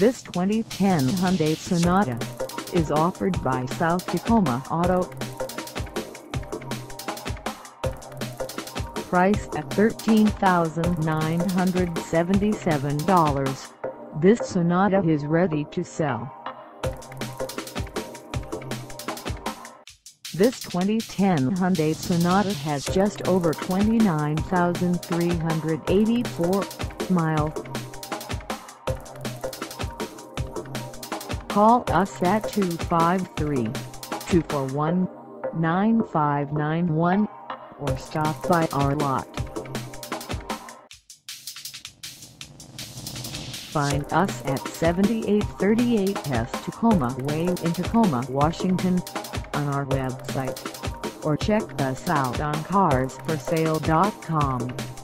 This 2010 Hyundai Sonata is offered by South Tacoma Auto. Priced at $13,977, this Sonata is ready to sell. This 2010 Hyundai Sonata has just over 29,384 miles. Call us at 253-241-9591 or stop by our lot. Find us at 7838 West Tacoma Way in Tacoma, Washington on our website, or check us out on carsforsale.com.